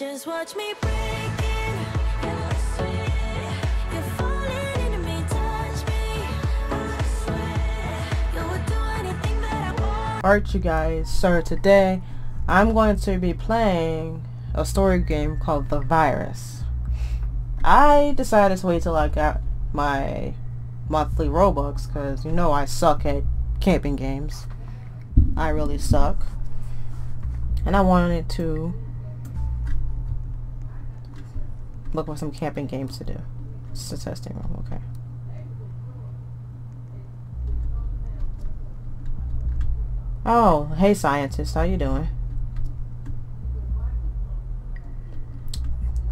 Just watch me break in your sweat. You're falling into me, touch me. I swear you would do anything that I want. Alright, you guys, so today I'm going to be playing a story game called The Virus. I decided to wait till I got my monthly Robux because you know I suck at camping games. I really suck. And I wanted to look for some camping games to do. It's a testing room, okay. Oh, hey scientist, how you doing?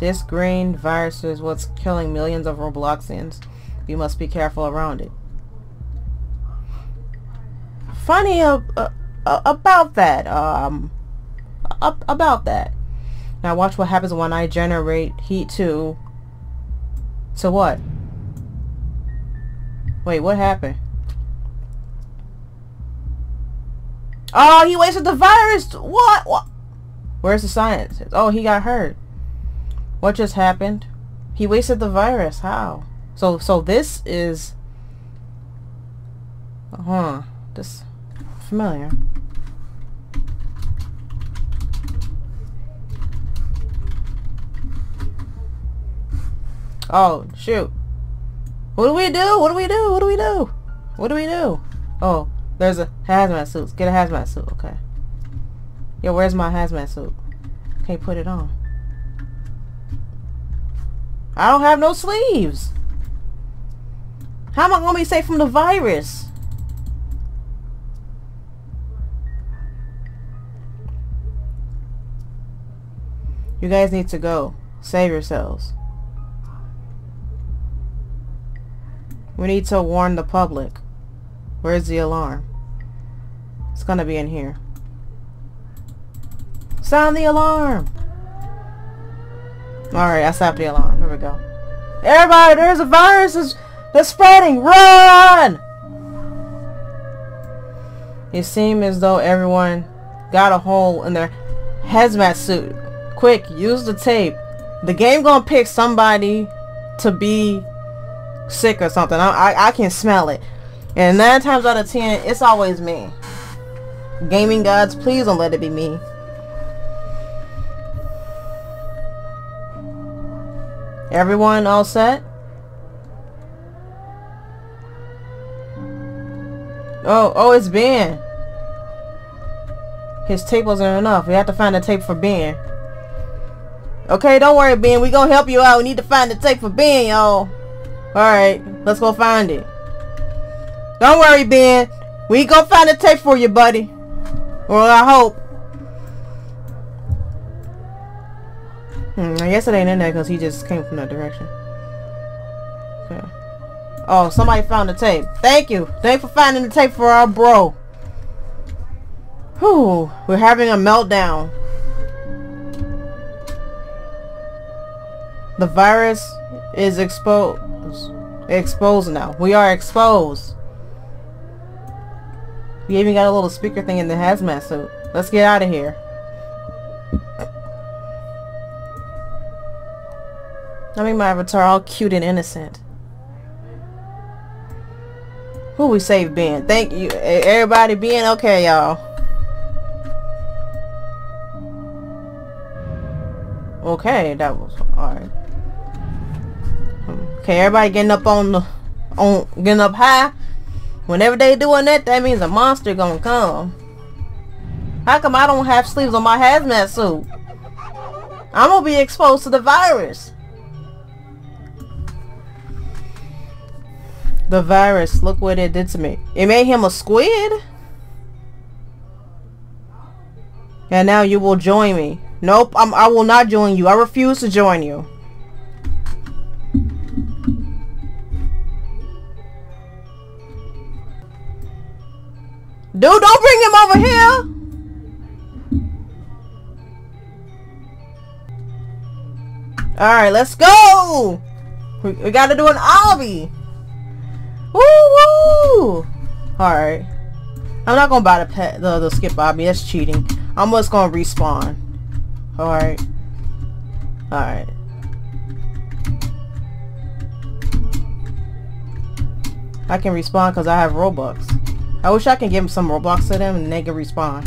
This green virus is what's killing millions of Robloxians. You must be careful around it. Funny about that. Now watch what happens when I generate heat to what? Wait, what happened? Oh, he wasted the virus. What? Where's the scientist? Oh, he got hurt. What just happened? He wasted the virus. How? So this is... huh. This... familiar. Oh, shoot. What do we do? What do we do? What do we do? What do we do? Oh, there's a hazmat suit. Get a hazmat suit. Okay. Yo, where's my hazmat suit? Can't put it on. I don't have no sleeves. How am I gonna be safe from the virus? You guys need to go. Save yourselves. We need to warn the public. Where's the alarm? It's gonna be in here. Sound the alarm! Alright, I stopped the alarm. There we go. Everybody, there's a virus! They're spreading! Run! It seemed as though everyone got a hole in their hazmat suit. Quick, use the tape. The game gonna pick somebody to be sick or something. I can smell it. And 9 times out of 10, it's always me. Gaming gods, please don't let it be me. Everyone all set? Oh, it's Ben. His tape wasn't enough. We have to find a tape for Ben. Okay, don't worry, Ben. We gonna help you out. We need to find the tape for Ben, y'all. Alright, let's go find it. Don't worry, Ben. We gonna find the tape for you, buddy. Well, I hope. I guess it ain't in there because he just came from that direction. Okay. Oh, somebody found the tape. Thank you. Thanks for finding the tape for our bro. Whew. We're having a meltdown. The virus is exposed now. We are exposed. We even got a little speaker thing in the hazmat suit. Let's get out of here. I mean, my avatar all cute and innocent. Who we saved, Ben. Thank you, everybody. Ben, okay, y'all. Okay, that was alright. Okay, everybody getting up getting up high. Whenever they doing that, that means a monster gonna come. How come I don't have sleeves on my hazmat suit? I'm gonna be exposed to the virus. The virus, look what it did to me. It made him a squid? And now you will join me. Nope, I will not join you. I refuse to join you. Dude, don't bring him over here! Alright, let's go! We gotta do an obby! Woo! Alright. I'm not gonna buy the skip obby. That's cheating. I'm just gonna respawn. Alright. Alright. I can respawn because I have Robux. I wish I can give some Robux to them and they can respawn.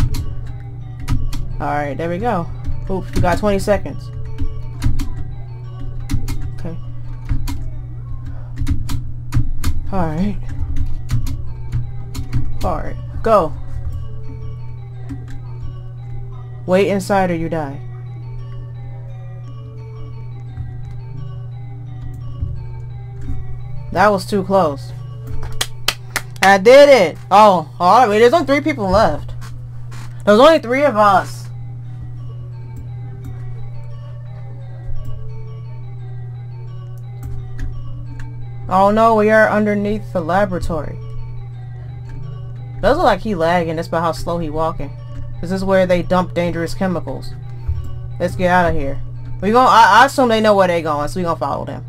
Alright, there we go. Oops, you got 20 seconds. Okay. Alright. Alright, go. Wait inside or you die. That was too close. I did it! Oh, alright, there's only 3 people left. There's only 3 of us. Oh no, we are underneath the laboratory. Does look like he lagging, that's about how slow he walking. This is where they dump dangerous chemicals. Let's get out of here. We gonna, I assume they know where they going, so we gonna follow them.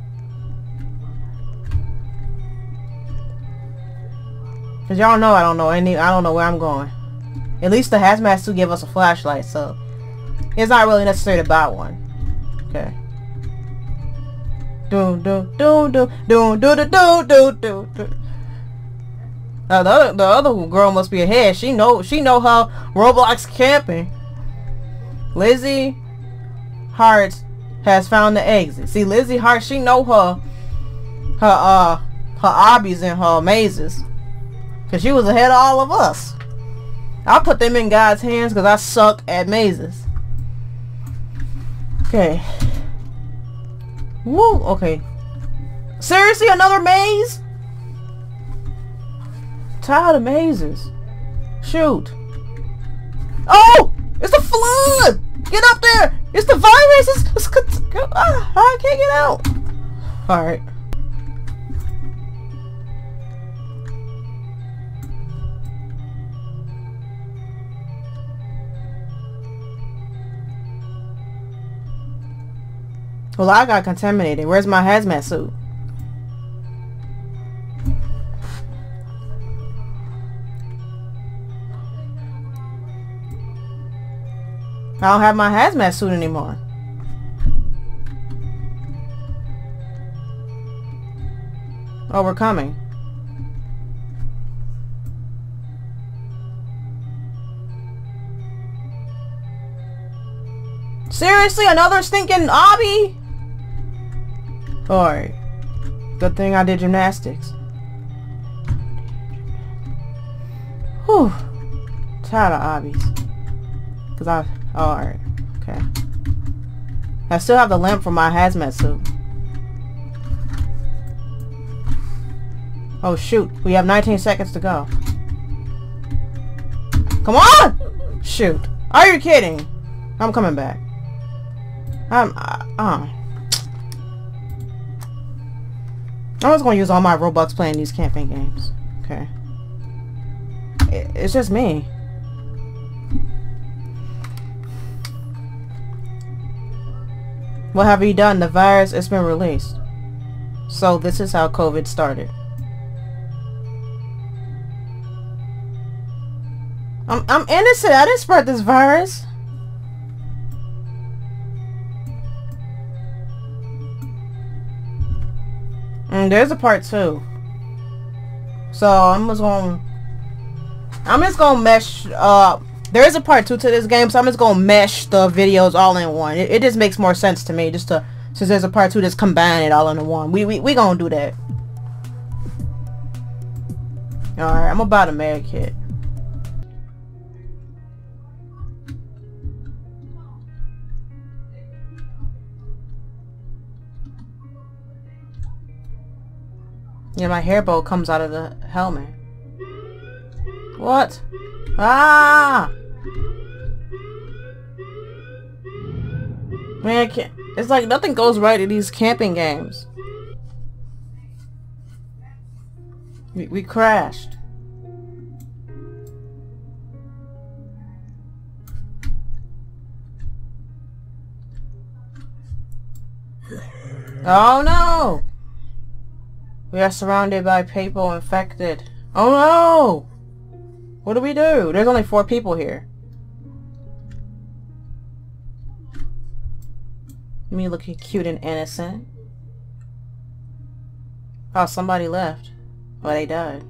Cause y'all know I don't know any, I don't know where I'm going. At least the hazmat suit give us a flashlight, so it's not really necessary to buy one. Okay. The other girl must be ahead. She know how Roblox camping. Lizzie Hart has found the exit. See, Lizzie Hart, she know her obbies and her mazes. Cause she was ahead of all of us. I put them in God's hands because I suck at mazes. Okay. Woo. Okay. Seriously, another maze? Tired of mazes. Shoot. Oh! It's the flood! Get up there! It's the virus! I can't get out! Alright. Well, I got contaminated. Where's my hazmat suit? I don't have my hazmat suit anymore. Oh, we're coming. Seriously, another stinking obby? Alright. Good thing I did gymnastics. Whew. Tired of obbies. Cause I... Alright. Okay. I still have the lamp for my hazmat suit. Oh shoot. We have 19 seconds to go. Come on! Shoot. Are you kidding? I'm coming back. I was going to use all my Robux playing these camping games. Okay. It's just me. What have you done? The virus has been released. So this is how COVID started. I'm innocent. I didn't spread this virus. There's a part 2. So I'm just gonna mesh there is a part 2 to this game, so I'm just gonna mesh the videos all in one. It just makes more sense to me just to, since there's a part 2, just combine it all into one. We gonna do that. Alright, I'm about a med kit. Yeah, my hair bow comes out of the helmet. What? Ah! Man, it's like nothing goes right in these camping games. We crashed. Oh no! We are surrounded by people infected. Oh no! What do we do? There's only 4 people here. Me looking cute and innocent. Oh, somebody left. Well, they died.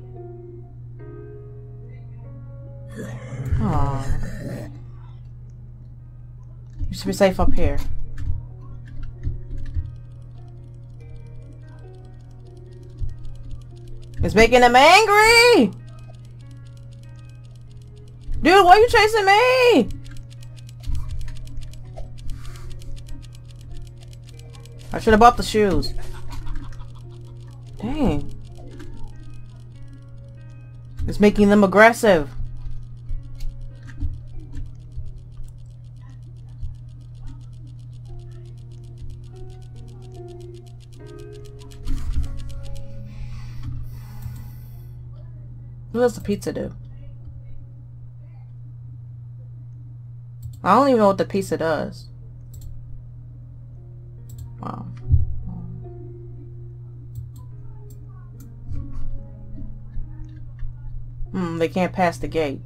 Aww. You should be safe up here. It's making them angry! Dude, why are you chasing me? I should have bought the shoes. Dang. It's making them aggressive. What does the pizza do? I don't even know what the pizza does. Wow. They can't pass the gate.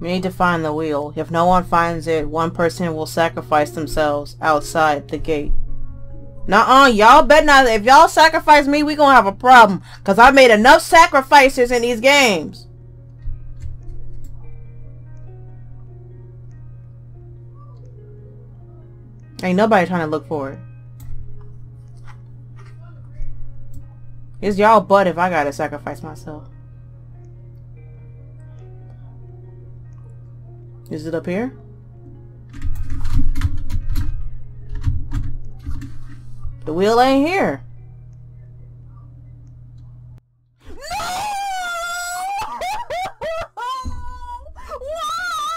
We need to find the wheel. If no one finds it, one person will sacrifice themselves outside the gate. Nuh-uh, y'all bet not. If y'all sacrifice me, we gonna have a problem. Cause I made enough sacrifices in these games. Ain't nobody trying to look for it. It's y'all butt if I gotta sacrifice myself. Is it up here? The wheel ain't here. No! Why?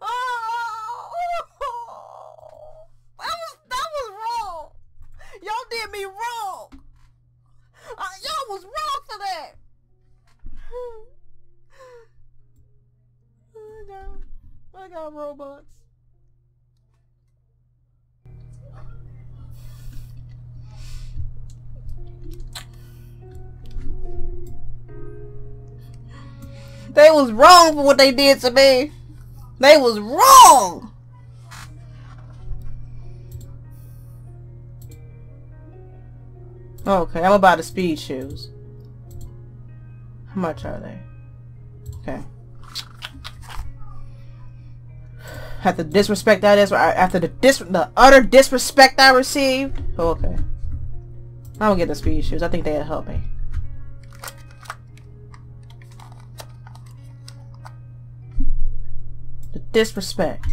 Oh! That was wrong. Y'all did me wrong. Y'all was wrong for that. Oh no! I got Robux. They was wrong for what they did to me. They was wrong. Okay, I'm about to speed shoes. How much are they? Okay. After the disrespect that is, after the utter disrespect I received. Okay. I'm gonna get the speed shoes. I think they'll help me. Disrespect.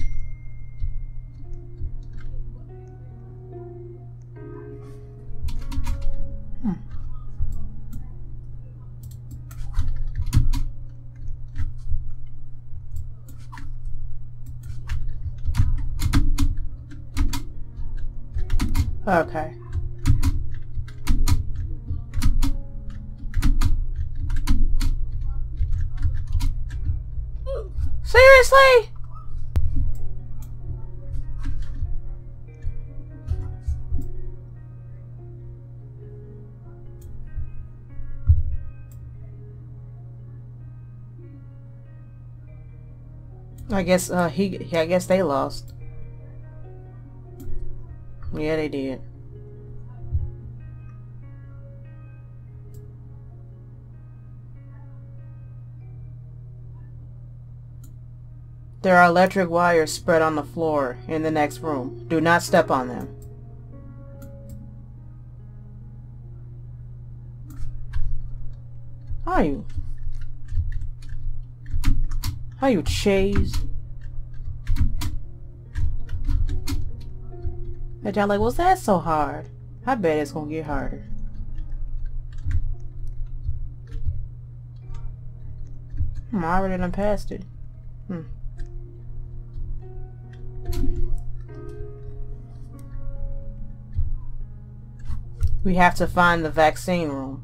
Okay. Seriously? I guess I guess they lost. Yeah, they did. There are electric wires spread on the floor in the next room. Do not step on them. How are you? How you chase? And y'all like, was that so hard? I bet it's gonna get harder. I already done passed it. We have to find the vaccine room.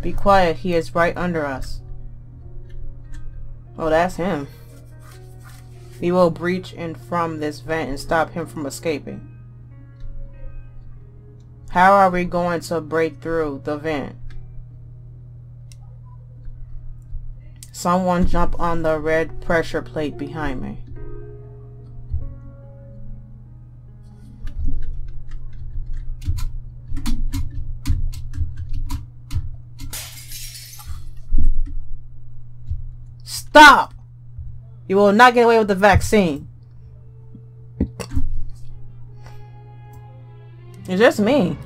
Be quiet, he is right under us. Oh, that's him. We will breach in from this vent and stop him from escaping. How are we going to break through the vent? Someone jump on the red pressure plate behind me. Stop! You will not get away with the vaccine. It's just me.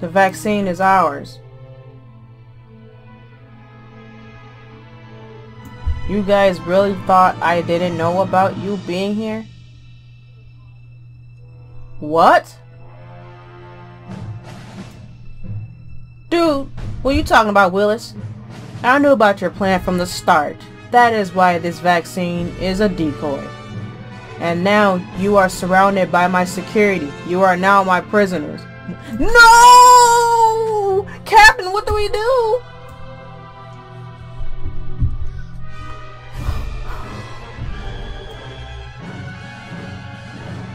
The vaccine is ours. You guys really thought I didn't know about you being here? What? Dude, what are you talking about, Willis? I knew about your plan from the start. That is why this vaccine is a decoy. And now you are surrounded by my security. You are now my prisoners. No! Captain, what do we do?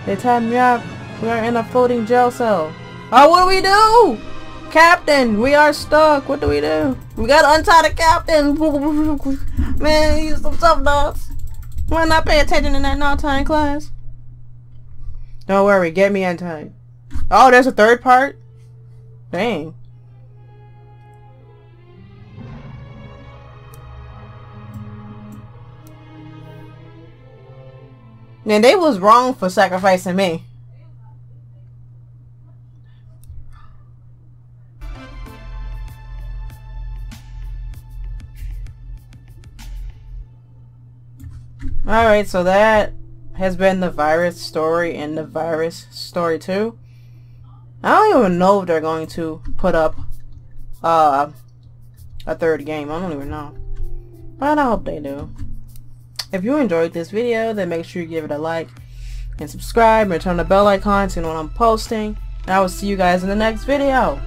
They tied me up. We are in a floating jail cell. Oh, what do we do? Captain, we are stuck. What do? We gotta untie the captain. Man, he's some tough dogs. Why not pay attention in that non-time class? Don't worry, get me untied. Oh, there's a third part? Dang. Man, they was wrong for sacrificing me. Alright, so that has been the virus story and the virus story 2. I don't even know if they're going to put up a third game. I don't even know. But I hope they do. If you enjoyed this video, then make sure you give it a like and subscribe and turn the bell icon so you know when I'm posting. And I will see you guys in the next video.